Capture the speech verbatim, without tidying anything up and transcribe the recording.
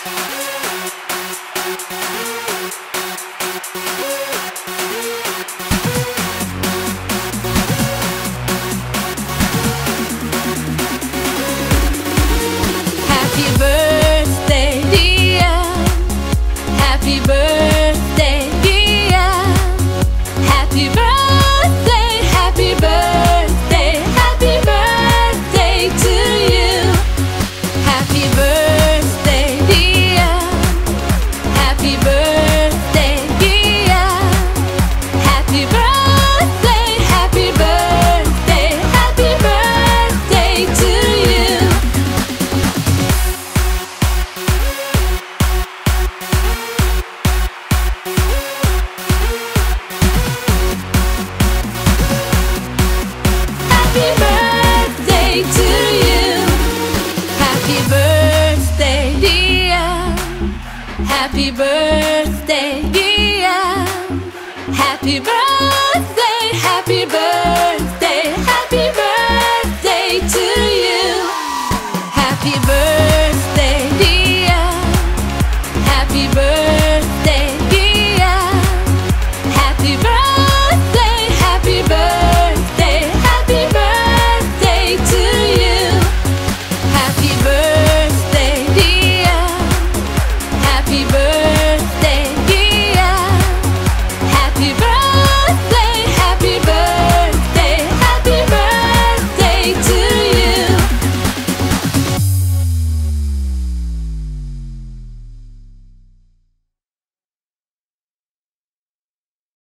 Happy birthday, dear. Happy birthday, happy birthday.